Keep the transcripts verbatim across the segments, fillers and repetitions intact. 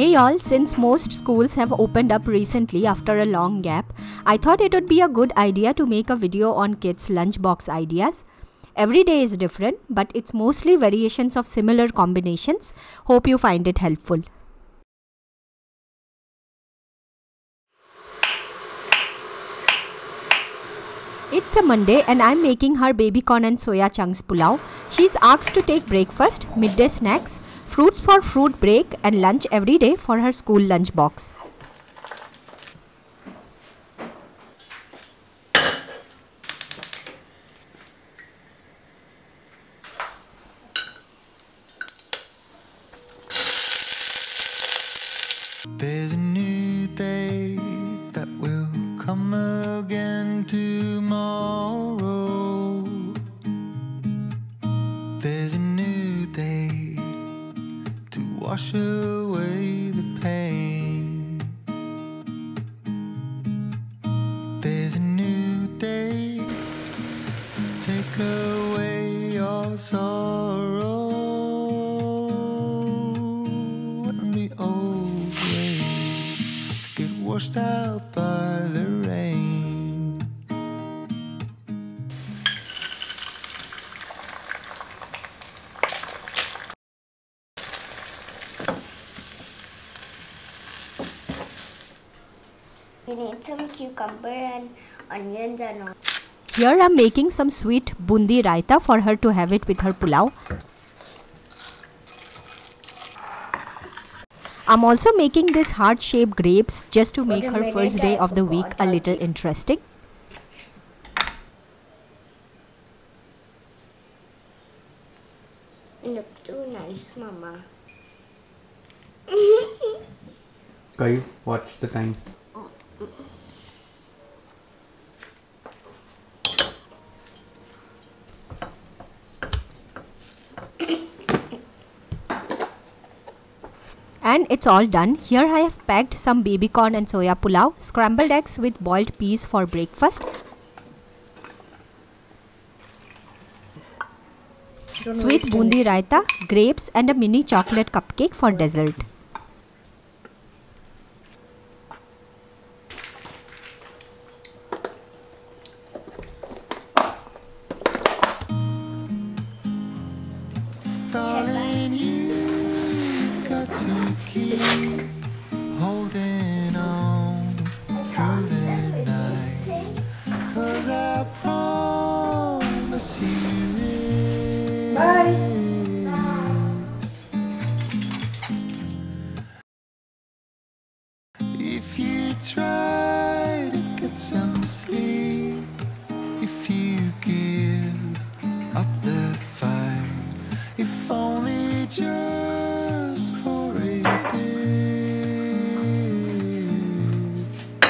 Hey y'all, since most schools have opened up recently after a long gap, I thought it would be a good idea to make a video on kids' lunchbox ideas. Every day is different, but it's mostly variations of similar combinations. Hope you find it helpful. It's a Monday and I'm making her baby corn and soya chunks pulao. She's asked to take breakfast, midday snacks, fruits for fruit break and lunch every day for her school lunch box. There's a new day that will come again tomorrow. There's a new day to wash away the pain. There's a new day to take away your sorrow. And the old ways get washed out by the rain. We need some cucumber and onions and all. Here I'm making some sweet bundi raita for her to have it with her pulao. I'm also making this heart-shaped grapes just to make her first day of the week a little interesting. Looks so nice, Mama. Kaya, what's the time? And it's all done. Here I have packed some baby corn and soya pulao, scrambled eggs with boiled peas for breakfast, sweet bundi raita, grapes and a mini chocolate cupcake for dessert. Darling, you got to keep holding on through the night, 'cause I promise you this. Bye. If you try to get some sleep, if you give up the fight, if only just for a bit.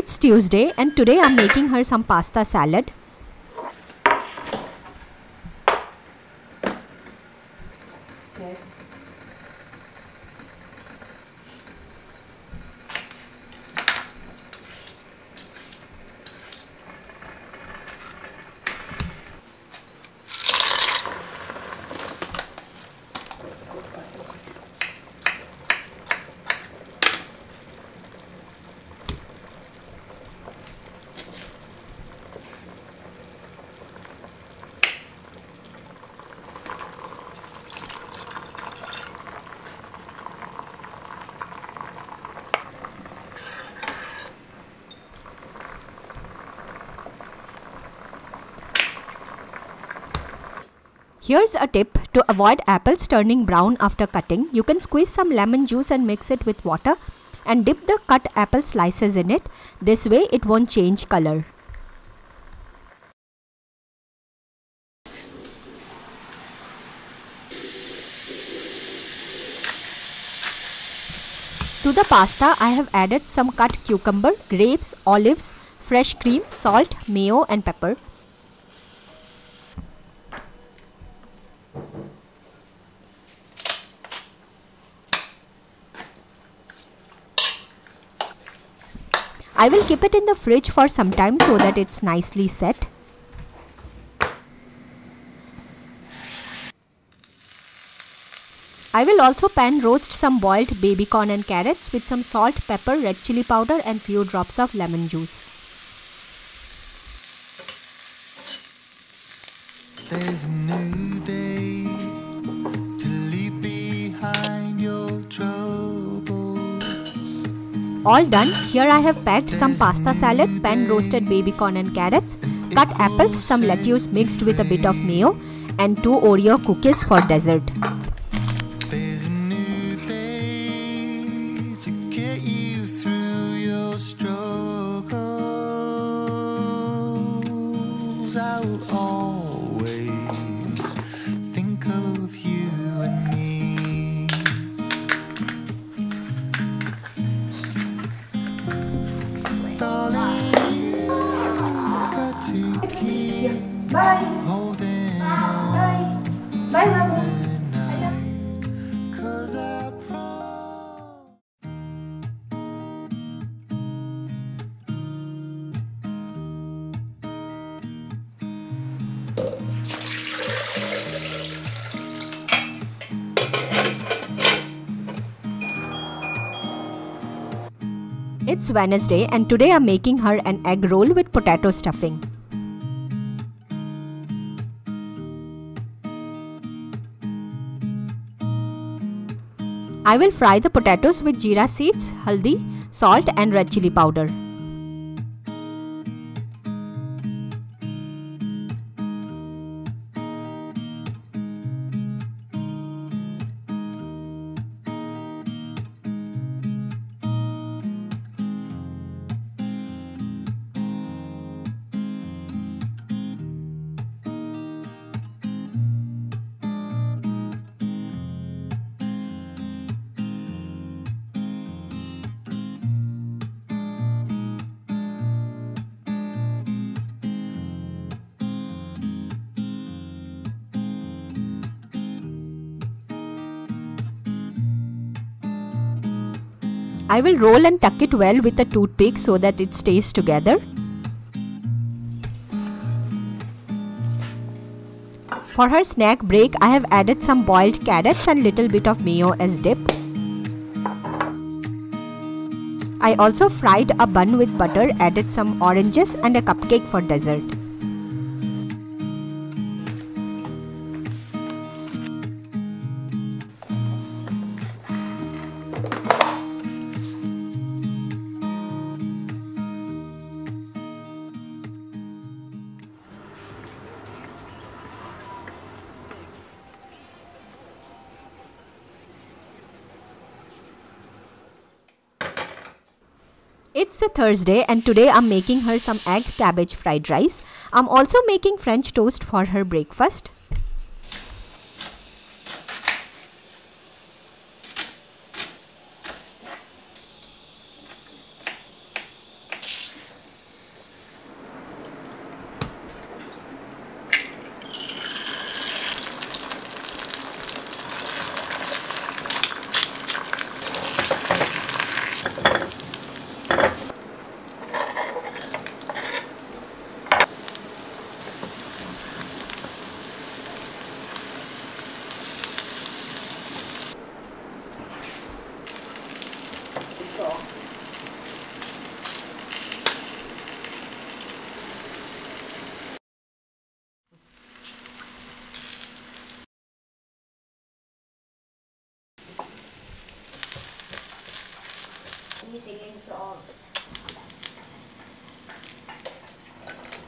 It's Tuesday and today I'm making her some pasta salad. Okay. Here's a tip to avoid apples turning brown after cutting. You can squeeze some lemon juice and mix it with water and dip the cut apple slices in it. This way it won't change color. To the pasta, I have added some cut cucumber, grapes, olives, fresh cream, salt, mayo and pepper. I will keep it in the fridge for some time so that it's nicely set. I will also pan roast some boiled baby corn and carrots with some salt, pepper, red chili powder and few drops of lemon juice. There's a new day to leave behind your troubles. All done, here I have packed some pasta salad, pan roasted baby corn and carrots, cut apples, some lettuce mixed with a bit of mayo and two Oreo cookies for dessert. There's a new day to get you through your struggles. I will always think of you and me. Darling, you got to keep holding on. Bye, Mama. It's Wednesday and today I'm making her an egg roll with potato stuffing. I will fry the potatoes with jeera seeds, haldi, salt and red chili powder. I will roll and tuck it well with a toothpick so that it stays together. For her snack break, I have added some boiled carrots and little bit of mayo as dip. I also fried a bun with butter, added some oranges and a cupcake for dessert. It's a Thursday and today I'm making her some egg cabbage fried rice. I'm also making French toast for her breakfast.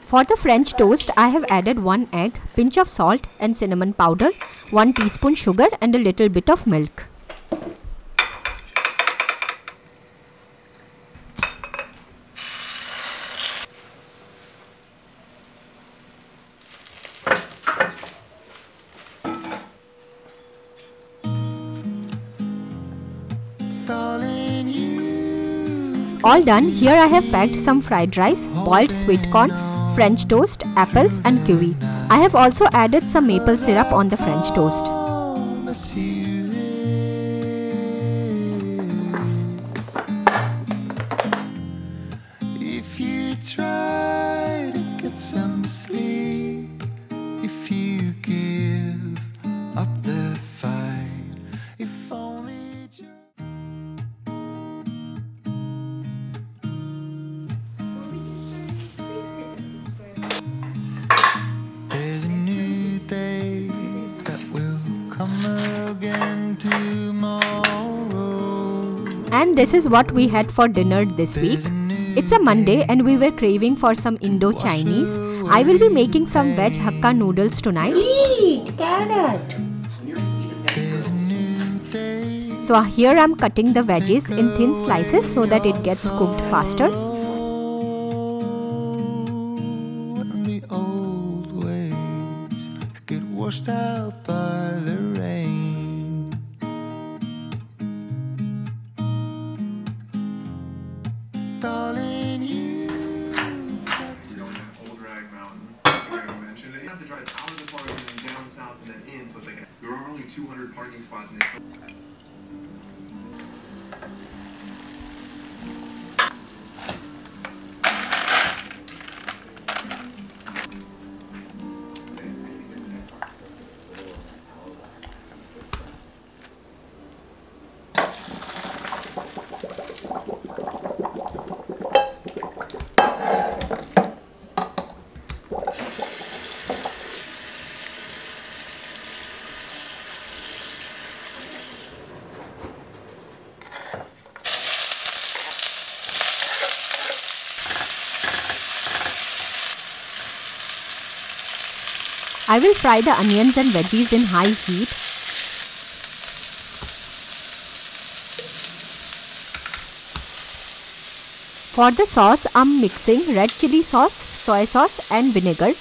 For the French toast, I have added one egg, pinch of salt and cinnamon powder, one teaspoon sugar and a little bit of milk. All done, here I have packed some fried rice, boiled sweet corn, French toast, apples and kiwi. I have also added some maple syrup on the French toast. And this is what we had for dinner this week. It's a Monday and we were craving for some Indo-Chinese. I will be making some veg Hakka noodles tonight. Eat carrot! So here I'm cutting the veggies in thin slices so that it gets cooked faster. Washed out by the rain. Darling, you old rag mountain. Eventually, you have to drive out of the park and then down south and then in. So it's like there are only two hundred parking spots in it. I will fry the onions and veggies in high heat. For the sauce, I'm mixing red chili sauce, soy sauce and vinegar.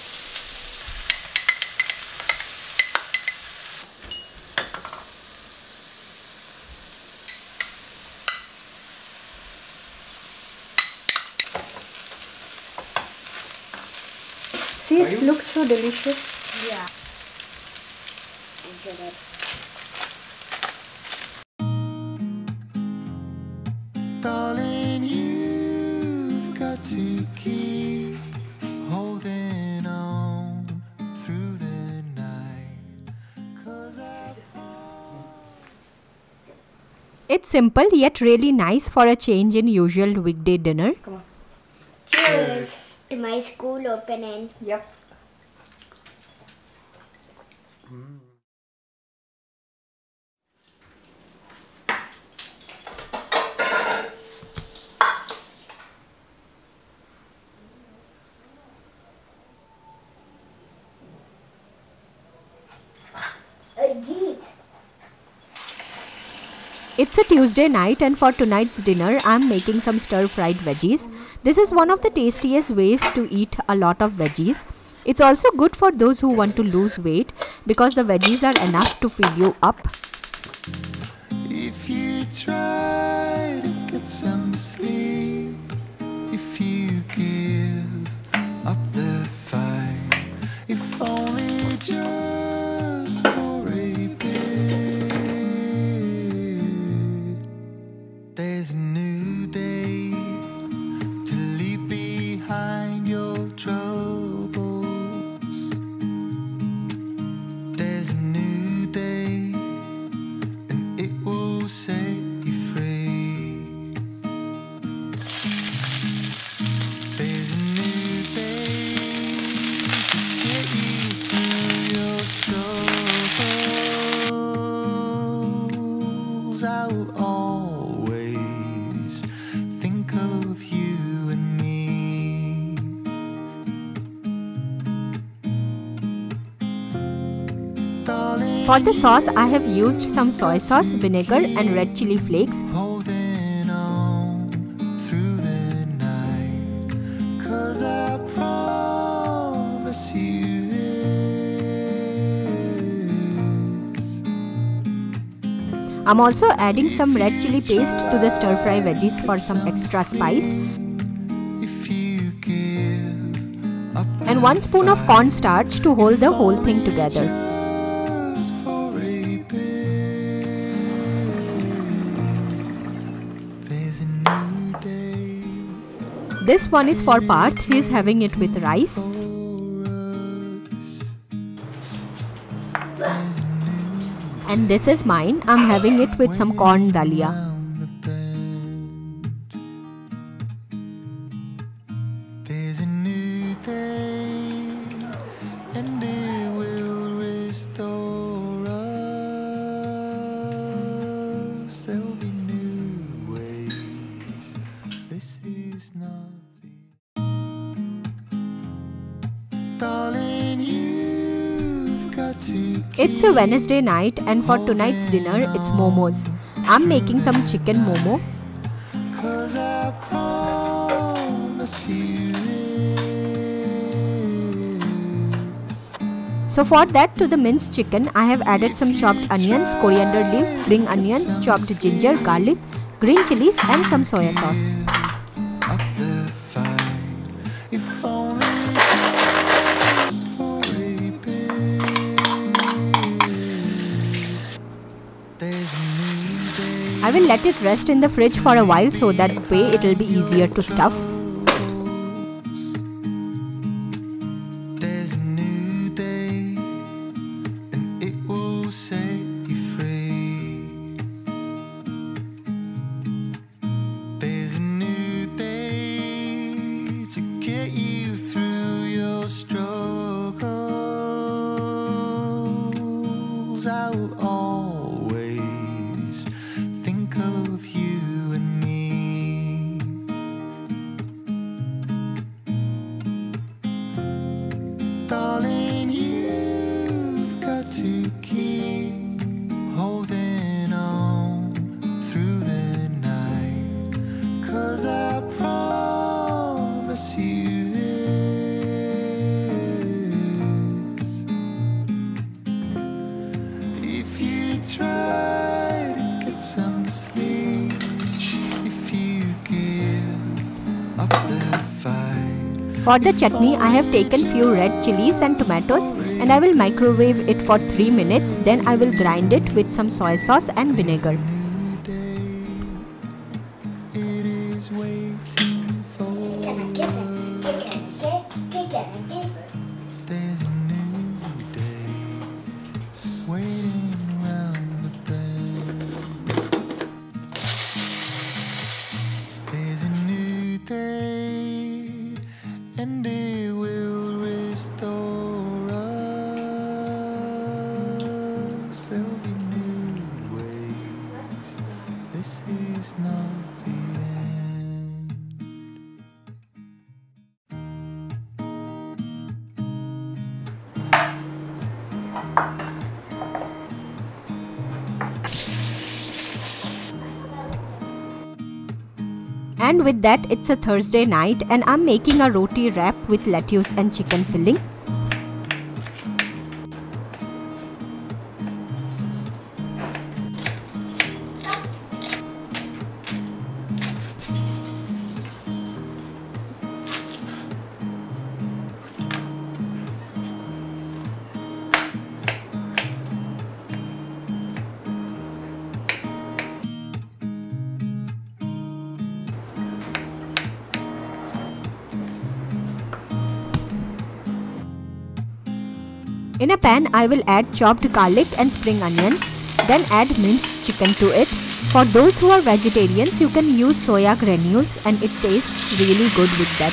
See, it looks so delicious. Yeah. Enjoy that. Darling, you've got to keep holding on through the night. 'Cause it's simple yet really nice for a change in usual weekday dinner. Come on. Cheers. Cheers to my school opening. Yep. Mm. It's a Tuesday night and for tonight's dinner I'm making some stir-fried veggies. This is one of the tastiest ways to eat a lot of veggies. It's also good for those who want to lose weight because the veggies are enough to feed you up. If you try to get some sleep, if you give up the fight, if only just for a bit, there's a new day to leave behind your trouble. For the sauce, I have used some soy sauce, vinegar and red chili flakes. I'm also adding some red chili paste to the stir-fry veggies for some extra spice. And one spoon of cornstarch to hold the whole thing together. This one is for Parth, he is having it with rice. And this is mine, I'm having it with some corn dalia. There'll be new ways. It's a Wednesday night and for tonight's dinner it's momos. I'm making some chicken momo. So for that, to the minced chicken I have added some chopped onions, coriander leaves, spring onions, chopped ginger, garlic, green chilies and some soya sauce. I will let it rest in the fridge for a while so that way it will be easier to stuff. For the chutney, I have taken few red chilies and tomatoes and I will microwave it for three minutes. Then I will grind it with some soy sauce and vinegar. And with that, it's a Thursday night and I'm making a roti wrap with lettuce and chicken filling. In a pan, I will add chopped garlic and spring onions, then add minced chicken to it. For those who are vegetarians, you can use soya granules and it tastes really good with that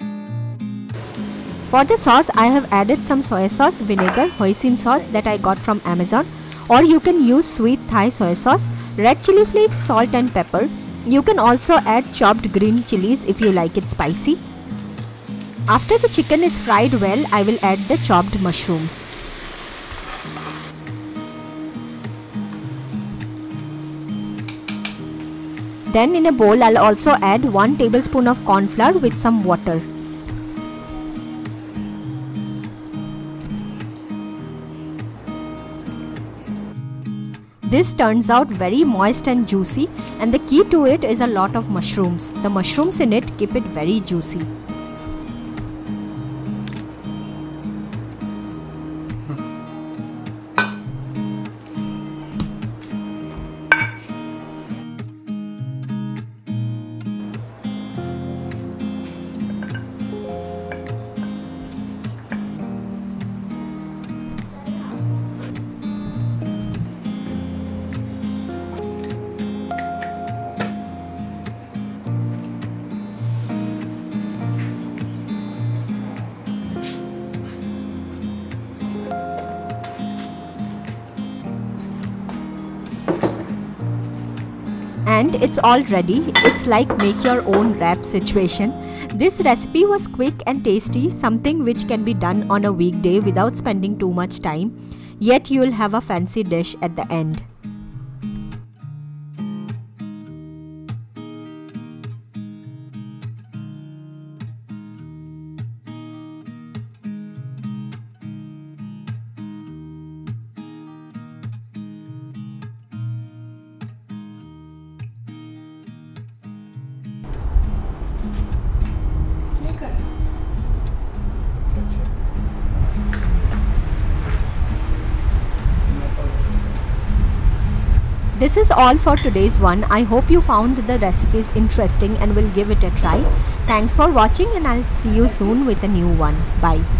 too. For the sauce, I have added some soya sauce, vinegar, hoisin sauce that I got from Amazon, or you can use sweet Thai soya sauce, red chili flakes, salt and pepper. You can also add chopped green chilies if you like it spicy. After the chicken is fried well, I will add the chopped mushrooms. Then in a bowl, I'll also add one tablespoon of corn flour with some water. This turns out very moist and juicy, and the key to it is a lot of mushrooms. The mushrooms in it keep it very juicy. and it's all ready. It's like make your own wrap situation. This recipe was quick and tasty, something which can be done on a weekday without spending too much time, yet you'll have a fancy dish at the end. This is all for today's one. I hope you found the recipes interesting and will give it a try. Thanks for watching, and I'll see you soon with a new one. Bye.